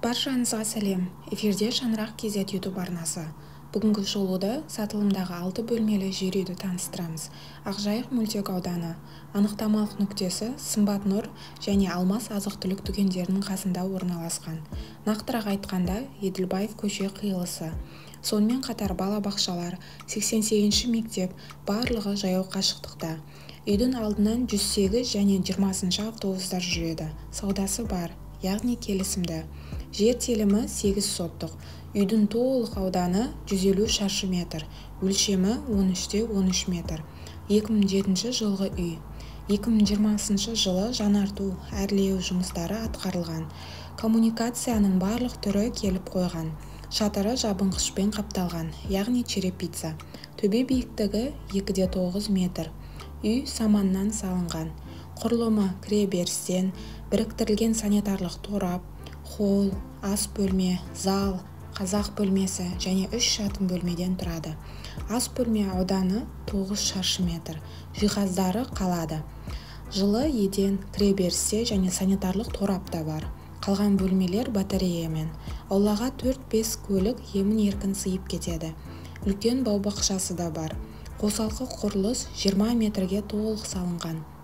Баршаңызға сәлем. Эфирде Шаңырақ Kzt YouTube арнасы. Бүгінгі шолуды сатылымдағы 6 бөлмелі жер үйді таныстырамыз. Ақжайық мөлтек ауданы. Анықтамалық нүктесі Сымбат Нұр және Алмас азық-түлік дүкендерінің қасында орналасқан. Нақтырақ айтқанда Еділбаев көше қиылысы. Сонымен қатар балабақшалар, 88-ші мектеп барлығы жаяу қашықтықта. Үйдің алдынан 108 және 20-ші автобустар жүреді. Саудасы бар, яғни келісімді. Жер телімі 8 соттық. Үйдің толық ауданы 150 шаршы метр. Өлшемі 13-13 метр. 2007 жылғы үй. 2020 жылы жанарту, әрлеу жұмыстары атқарылған. Коммуникацияның барлық түрі келіп қойған. Шатыры жабынқышпен қапталған, яғни черепица. Төбе биіктігі 2,9 метр. Үй саманнан салынған. Құрылымы кіреберістен, біріктірілген санитарлық торап, холл, ас бөлме, зал, қазақ бөлмесі және 3 жатын бөлмеден тұрады. Ас бөлме ауданы 9 шаршы метр. Жиһаздары қалады. Жылы еден, кіреберісте және санитарлық торапта бар. Қалған бөлмелер батареямен. Аулаға 4-5 көлік емін-еркін сыйып кетеді. Үлкен бау бақшасы да бар. Қосалқы құрылыс 20 метрге толық салынған.